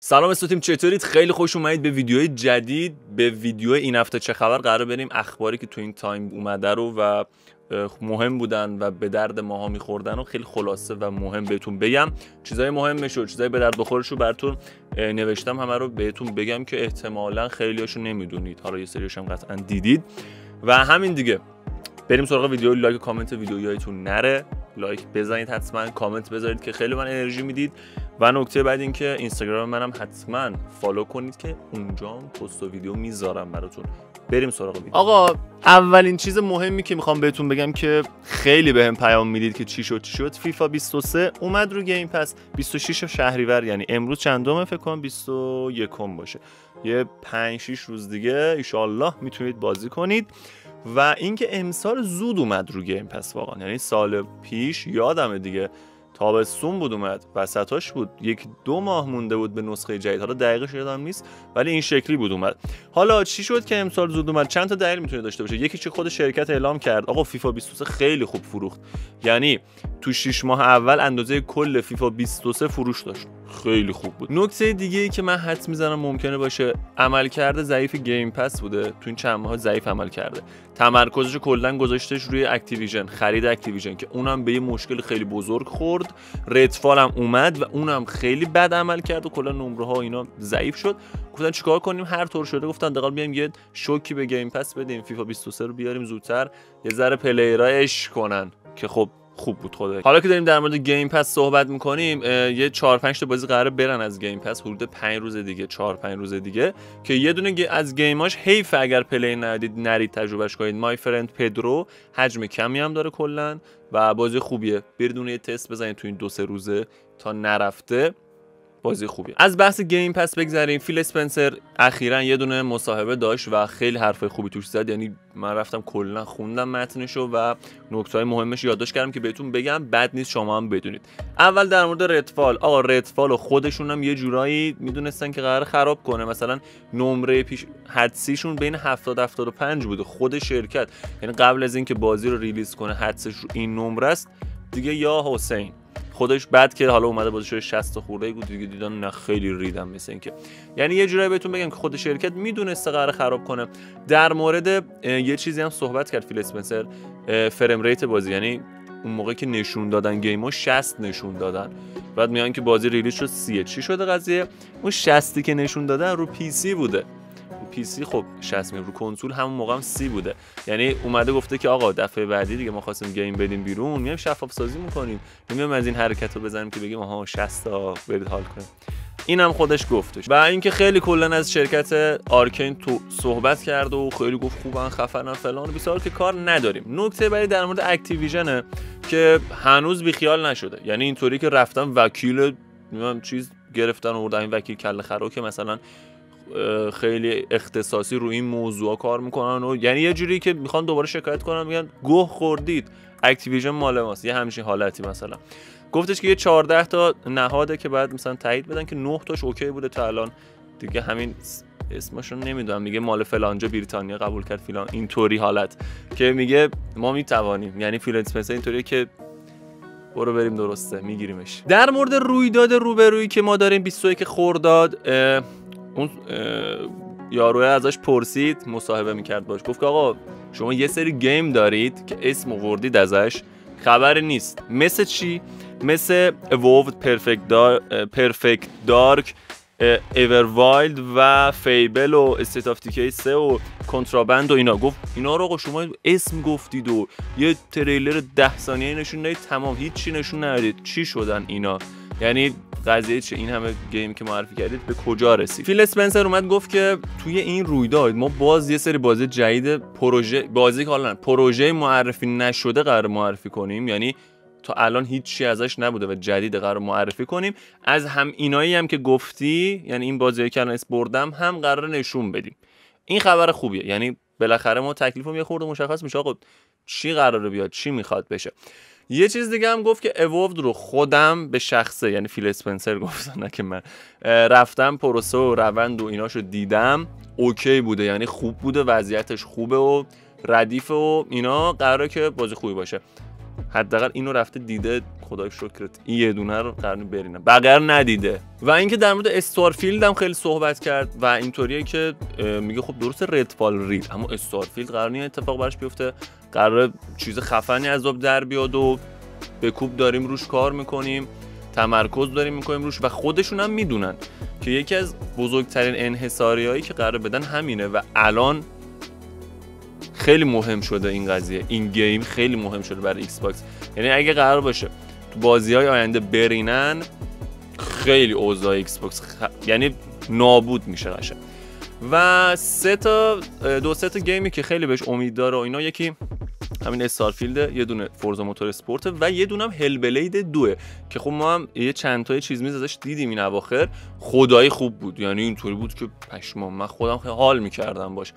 سلام استوتیم، چطورید؟ خیلی خوش اومدید به ویدیوی جدید. به ویدیو این هفته چه خبر قرار بریم اخباری که تو این تایم اومده رو و مهم بودن و به درد ماها میخوردن و خیلی خلاصه و مهم بهتون بگم. چیزای مهمش و چیزای به درد بخورش رو براتون نوشتم، همه رو بهتون بگم که احتمالا خیلیاشو نمیدونید، حالا یه سریش هم قطعا دیدید و همین دیگه. بریم سراغ ویدیو. لایک و کامنت ویدیویاتون نره، لایک بزنید حتما، کامنت بذارید که خیلی من انرژی میدید. و نکته بعد این که اینستاگرام منم حتما فالو کنید که اونجا پست و ویدیو میذارم براتون. بریم سراغ ویدیو. آقا اولین چیز مهمی که میخوام بهتون بگم که خیلی بهم پیام میدید که چی شد، فیفا 23 اومد رو گیم پس 26 شهریور، یعنی امروز چندمه؟ فکر کنم 21 باشه. یه 5-6 روز دیگه ان شاءالله میتونید بازی کنید. و اینکه امسال زود اومد رو گیم پس واقعا، یعنی سال پیش یادمه دیگه تابستون بود اومد، وسطاش بود، 1-2 ماه مونده بود به نسخه جدید، حالا دقیقش یادم نیست ولی این شکلی بود اومد. حالا چی شد که امسال زود اومد؟ چند تا دلیل میتونه داشته باشه. یکی چه خود شرکت اعلام کرد آقا فیفا 23 خیلی خوب فروخت، یعنی تو 6 ماه اول اندازه کل فیفا 23 فروش داشت، خیلی خوب بود. نکته دیگه ای که من حدس میزنم ممکنه باشه عملکرد ضعیف گیم پس بوده، تو این چند ماه ضعیف عمل کرده، تمرکزش کلا گذاشتش روی اکتیویژن، خرید اکتیویژن که اونم به یه مشکل خیلی بزرگ خورد. ردفال هم اومد و اونم خیلی بد عمل کرد و کلا نمره ها اینا ضعیف شد. گفتن چیکار کنیم؟ هر طور شده گفتن دقیقاً بیایم یه شوکی به گیم پس بدیم، فیفا 23 رو بیاریم زودتر، یه ذره پلیرها اش کنن که خب خوب بود خدایی. حالا که داریم در مورد گیم پس صحبت میکنیم، یه 4-5 تا بازی قراره برن از گیم پس حدود 5 روز دیگه، 4-5 روز دیگه، که یه دونه از گیماش حیف اگر پلی ندید نرید تجربهش کنید. مای فرند پدرو حجم کمی هم داره کلا و بازی خوبیه، برید اون یه تست بزنید تو این 2-3 روزه تا نرفته، بازی خوبیه. از بحث گیم پس بگذریم. فیل اسپنسر اخیرا یه دونه مصاحبه داشت و خیلی حرفای خوبی توش زد، یعنی من رفتم کلا خوندم متنشو و نکته‌های مهمش یادداشت کردم که بهتون بگم، بد نیست شما هم بدونید. اول در مورد ردفال، آقا ردفال و خودشون هم یه جورایی میدونستن که قرار خراب کنه، مثلا نمره پیش حدسیشون بین 70-75 بوده خود شرکت، یعنی قبل از اینکه بازی رو ریلیز کنه حدسش رو این نمره است دیگه. یا حسین خودش بعد که حالا اومده بازش 60 خورده بود دیگه، دیدن نه خیلی ریدم، مثل اینکه یعنی یه جورایی بهتون بگم که خود شرکت میدونسته قرار خراب کنه. در مورد یه چیزی هم صحبت کرد فیل اسپنسر، فریم ریت بازی، یعنی اون موقع که نشون دادن گیمو 60 نشون دادن، بعد میگن که بازی ریلیز شد 30، چی شده قضیه؟ اون 60 که نشون دادن رو پی سی بوده، پی سی خب 60 رو کنسول همون موقع هم 30 بوده، یعنی اومده گفته که آقا دفعه بعدی دیگه ما خواستیم گیم بدیم بیرون، میایم شفاف سازی میکنیم، میایم از این حرکت رو بزنیم که بگیم آها 60 تا برید حال کنیم. اینم خودش گفتش. و اینکه خیلی کلا از شرکت آرکین تو صحبت کرد و خیلی گفت خوبن خفنن فلان بیسار که کار نداریم. نکته بعدی در مورد اکتیویژن که هنوز بیخیال نشده، یعنی اینطوری که رفتن وکیل میگم چیز گرفتن آوردن، این وکیل کله خرو که مثلا خیلی اختصاصی روی این موضوع کار میکنن و یعنی یه جوری که میخوان دوباره شکایت کنن میگن گوه خوردید اکتیویژن مال ماست، یه همچین حالتی. مثلا گفتش که یه 14 تا نهاده که بعد مثلا تایید بدن که 9 تاش اوکی بوده تا الان دیگه، همین اسمشون نمیدونم، میگه مال فلانجا بریتانیا قبول کرد فلان، اینطوری حالت که میگه ما میتوانیم، یعنی فیل اسپنسر اینطوریه که برو بریم درسته میگیریمش. در مورد رویداد روبرویی که ما داریم 21 خرداد، اون یاروه ازش پرسید، مصاحبه میکرد باش، گفت که آقا شما یه سری گیم دارید که اسم آوردید ازش خبر نیست، مثل چی؟ مثل وو، پرفکت دارک، ایور وایلد و فیبل و استیت آف تیکی 3 و کنترابند و اینا. گفت اینا رو شما اسم گفتید و یه تریلر 10 ثانیه‌ای نشون دادید، تمام هیچی نشون ندید، چی شدن اینا؟ یعنی قضیه چه؟ این همه گیم که معرفی کردید به کجا رسید؟ فیل اسپنسر اومد گفت که توی این رویداد ما باز یه سری بازی جدید، پروژه بازی که حالا پروژه معرفی نشده قرار معرفی کنیم، یعنی تا الان هیچی ازش نبوده و جدید قرار معرفی کنیم. از هم اینایی هم که گفتی، یعنی این بازی که الان اس بردم هم قرار نشون بدیم. این خبر خوبیه، یعنی بالاخره ما تکلیفمون یه خورده مشخص میشه آقا چی قراره بیاد، چی میخواد بشه. یه چیز دیگه هم گفت که اووود رو خودم به شخصه، یعنی فیل اسپنسر گفت نه که من رفتم پروسه و روند و ایناشو دیدم، اوکی بوده، یعنی خوب بوده، وضعیتش خوبه و ردیفه و اینا، قراره که بازی خوبی باشه. حداقل اینو رفته دیده، خدای شکرت این یه دونه رو قرنی برینم، بغیر ندیده. و اینکه در مورد استارفیلد هم خیلی صحبت کرد و اینطوریه که میگه خب درست ردفال ریل، اما استارفیلد قرنی اتفاق براش بیفته، قراره چیز خفنی از آب در بیاد و به کوب داریم روش کار میکنیم، تمرکز داریم میکنیم روش و خودشون هم میدونن که یکی از بزرگترین انحصاریایی که قرار بدن همینه و الان خیلی مهم شده این قضیه، این گیم خیلی مهم شده برای ایکس باکس. یعنی اگه قرار باشه تو بازی‌های آینده برینن، خیلی اوضاع ایکس باکس یعنی نابود میشه قشنگ. و دو سه تا گیمی که خیلی بهش امید داره و اینا، یکی همین استارفیلد، یه دونه فورزا موتور اسپورت و یه دونه هم هلبلید 2 که خب ما هم یه چند تا چیز میز ازش دیدیم این اواخر، خدای خوب بود. یعنی اینطوری بود که پشمام، من خودم خیلی حال می‌کردم باش.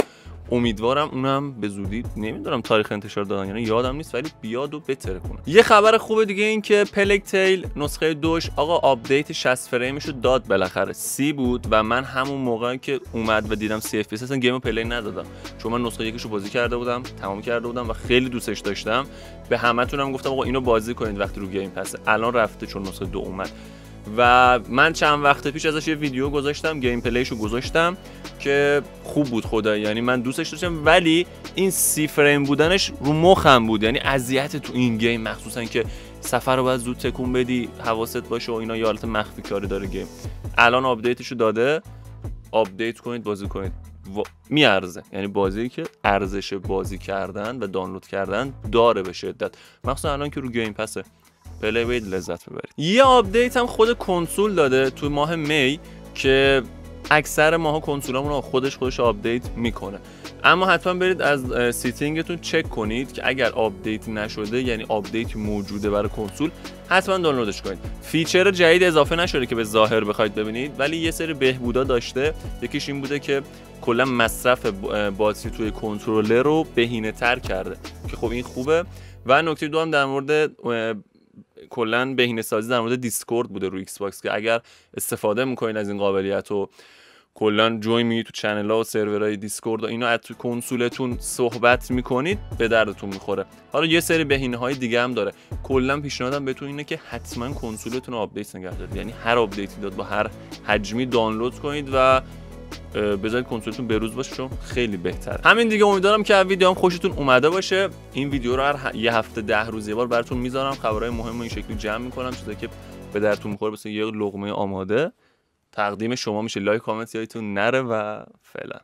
امیدوارم اونم به زودی، نمیدونم تاریخ انتشار دادن یعنی یادم نیست، ولی بیاد و بتره کنه. یه خبر خوبه دیگه این که پلگ تیل نسخه 2ش آقا آپدیت 60 فریمش رو داد بالاخره. 30 بود و من همون موقع که اومد و دیدم 30 FPS اصلا گیمو پلی ندادم، چون من نسخه یکش رو بازی کرده بودم، تمام کرده بودم و خیلی دوستش داشتم. به همتون هم گفتم آقا اینو بازی کنید وقتی رو گیم پسه. الان رفته چون نسخه 2 اومد و من چند وقت پیش ازش یه ویدیو گذاشتم، گیم پلیشو گذاشتم که خوب بود خدایی، یعنی من دوستش داشتم. ولی این 30 فریم بودنش رو مخم بود، یعنی اذیت تو این گیم، مخصوصا که سفر رو باید زود تکون بدی، حواست باشه و اینا، یه حالت مخفی کاری داره گیم. الان آپدیتشو داده، آپدیت کنید بازی کنید، میارزه. یعنی بازی که ارزش بازی کردن و دانلود کردن داره به شدت، مخصوصا الان که رو گیم پسه، پلی بید لذت ببرید. یه آپدیت هم خود کنسول داده تو ماه می که اکثر ماها کنسولامون رو خودش آپدیت میکنه، اما حتما برید از سیتینگتون چک کنید که اگر آپدیت نشده یعنی آپدیت موجوده برای کنسول، حتما دانلودش کنید. فیچر جدید اضافه نشده که به ظاهر بخواید ببینید، ولی یه سری بهبودا داشته. یکیش این بوده که کلا مصرف باتری توی کنترلر رو بهینه‌تر کرده که خب این خوبه. و نکته دوم در مورد کلا بهینه‌سازی در مورد دیسکورد بوده روی ایکس باکس، که اگر استفاده میکنید از این قابلیت و کلا جوین میگید تو چنل‌ها و سرورهای دیسکورد و اینا، از تو کنسولتون صحبت میکنید به دردتون میخوره. حالا یه سری بهینه‌های دیگه هم داره. کلا پیشنهادم بهتون اینه که حتما کنسولتون رو آپدیت نگه دارید، یعنی هر آپدیتی داد با هر حجمی دانلود کنید و بذارید کنسولتون بروز باشه، چون خیلی بهتره. همین دیگه، امیدوارم که ویدیوام خوشتون اومده باشه. این ویدیو رو هر یه هفته 10 روز یه بار براتون میذارم، خبرهای مهم رو این شکلی جمع میکنم، چیزایی که به درتون میخوره مثل یه لقمه آماده تقدیم شما میشه. لایک، کامنت یادتون نره و فعلا